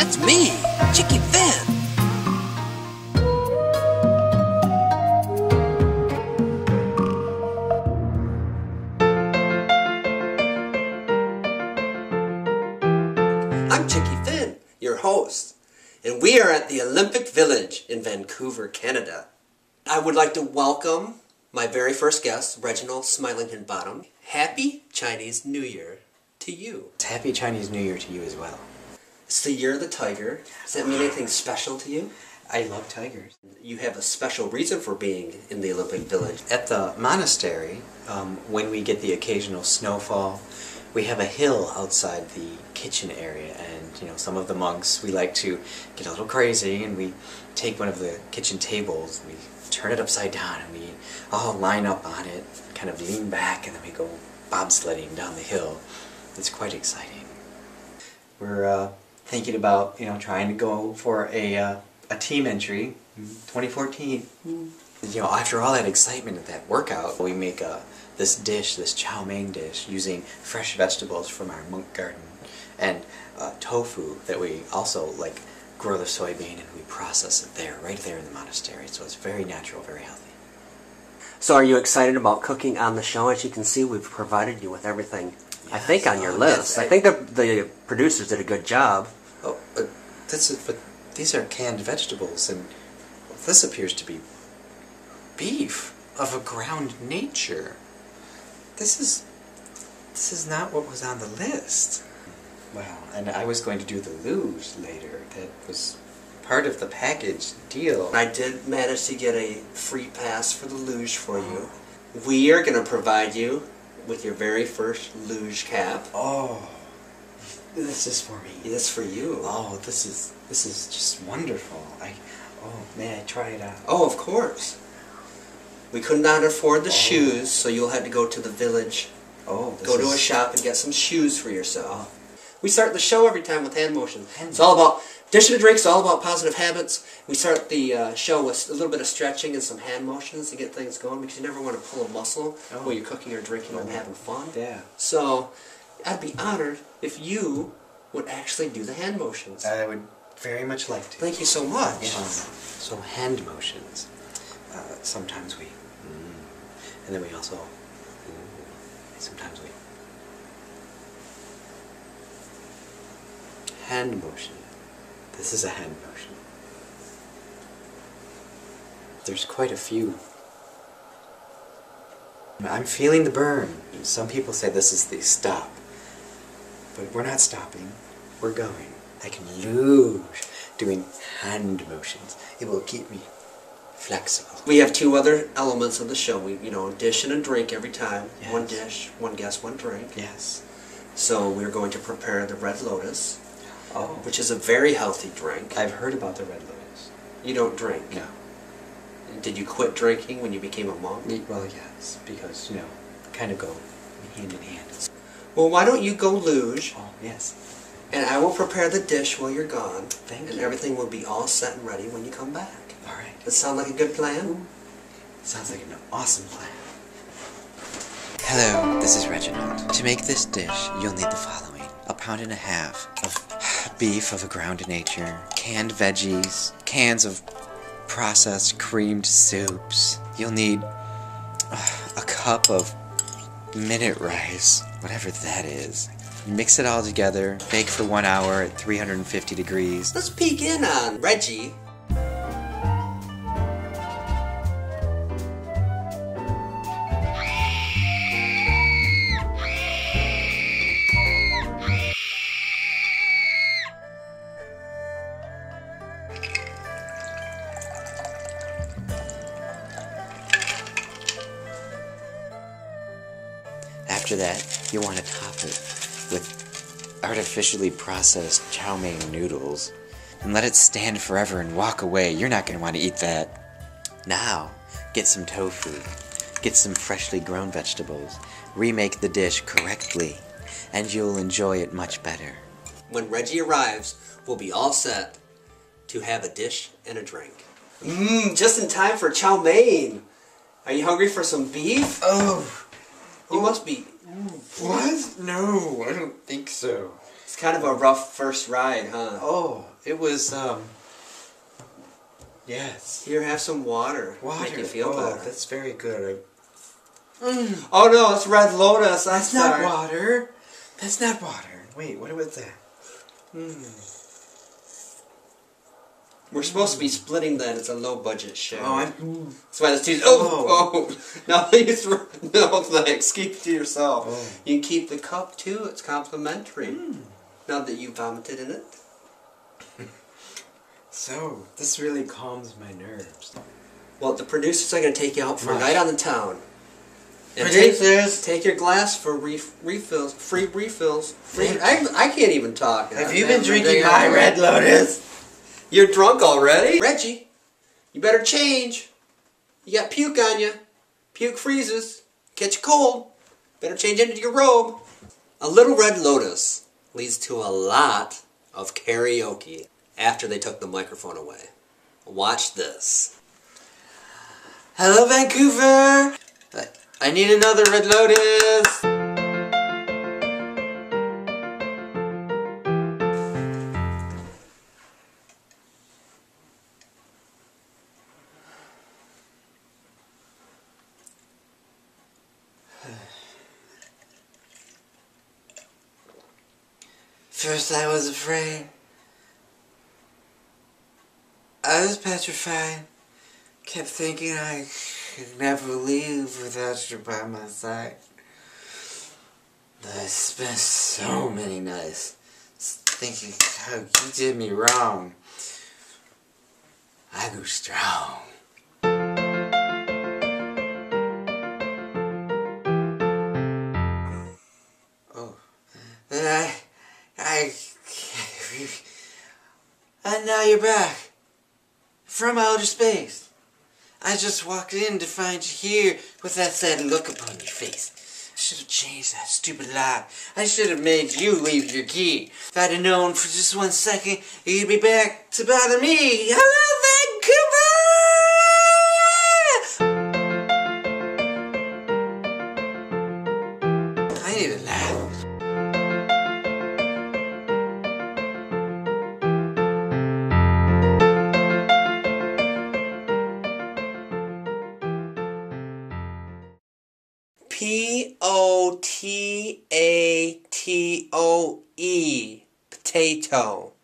That's me, Chicky Finn. I'm Chicky Finn, your host, and we are at the Olympic Village in Vancouver, Canada. I would like to welcome my very first guest, Reginald Smilington Bottom. Happy Chinese New Year to you. It's Happy Chinese New Year to you as well. It's the Year of the Tiger. Does that mean anything special to you? I love tigers. You have a special reason for being in the Olympic Village. At the monastery, when we get the occasional snowfall, we have a hill outside the kitchen area, and some of the monks, we like to get a little crazy, and we take one of the kitchen tables, we turn it upside down, and we all line up on it, kind of lean back, and then we go bobsledding down the hill. It's quite exciting. We're thinking about trying to go for a team entry, 2014. Mm. After all that excitement of that workout, we make this chow mein dish using fresh vegetables from our monk garden and tofu that we also grow the soybean and we process it right there in the monastery. So it's very natural, very healthy. So are you excited about cooking on the show? As you can see, we've provided you with everything, yes, I think, on your list. Yes, I think the producers did a good job. Oh, but these are canned vegetables, and this appears to be beef of a ground nature. This is not what was on the list. Wow, and I was going to do the luge later. That was part of the package deal. I did manage to get a free pass for the luge for you. We are going to provide you with your very first luge cap. Oh, this is for me. It's for you. Oh, this is just wonderful. May I try it out? Oh, of course. We could not afford the shoes, so you'll have to go to the village, go to a shop and get some shoes for yourself. We start the show every time with hand motions. It's all about, Dish and a Drink, it's all about positive habits. We start the show with a little bit of stretching and some hand motions to get things going, because you never want to pull a muscle while you're cooking or drinking or having fun. Yeah. So, I'd be honored if you would actually do the hand motions. I would very much like to. Thank you so much. Yeah. So, hand motions. Sometimes we, and then we also, sometimes we, hand motion. This is a hand motion. There's quite a few. I'm feeling the burn. Some people say this is the stop, but we're not stopping, we're going. I can luge doing hand motions. It will keep me flexible. We have two other elements of the show. We, dish and a drink every time. Yes. One dish, one guest, one drink. Yes. So we're going to prepare the Red Lotus, which is a very healthy drink. I've heard about the Red Lotus. You don't drink? No. Did you quit drinking when you became a monk? Well, yes, because, kind of go hand in hand. Well, why don't you go luge? Oh, yes. And I will prepare the dish while you're gone. Thank you. And everything will be all set and ready when you come back. All right. Does it sound like a good plan? Sounds like an awesome plan. Hello, this is Reginald. To make this dish, you'll need the following. 1.5 pounds of beef of a ground nature, canned veggies, cans of processed creamed soups. You'll need a cup of minute rice, whatever that is. Mix it all together, bake for 1 hour at 350 degrees. Let's peek in on Reggie. After that, you'll want to top it with artificially processed chow mein noodles and let it stand forever and walk away. You're not going to want to eat that. Now, get some tofu, get some freshly grown vegetables, remake the dish correctly, and you'll enjoy it much better. When Reggie arrives, we'll be all set to have a dish and a drink. Mmm, just in time for chow mein. Are you hungry for some beef? Oh, you must be. What? No, I don't think so. It's kind of a rough first ride, huh? Oh, it was, yes. Here, have some water. Water. Make you feel better. That's very good. Oh no, it's Red Lotus. That's not water. That's not water. Wait, what was that? We're supposed to be splitting that. It's a low-budget show. Oh, that's why this tea's... Now you throw... No, thanks. Keep it to yourself. Oh. You can keep the cup, too. It's complimentary. Now that you vomited in it. So, this really calms my nerves. Well, the producers are going to take you out for a night on the town. And take your glass for refills. Free refills. I can't even talk. Have you been drinking my Red Lotus? You're drunk already? Reggie, you better change. You got puke on you. Puke freezes. Catch a cold. Better change into your robe. A little Red Lotus leads to a lot of karaoke after they took the microphone away. Watch this. Hello, Vancouver. I need another Red Lotus. First I was afraid. I was petrified. Kept thinking I could never leave without you by my side. I spent so many nights thinking how you did me wrong. I grew strong. And now you're back from outer space. I just walked in to find you here with that sad look upon your face. I should have changed that stupid lie. I should have made you leave your key. If I'd have known for just 1 second, you'd be back to bother me. Hello, Vancouver! I need a laugh. P-O-T-A-T-O-E. Potato.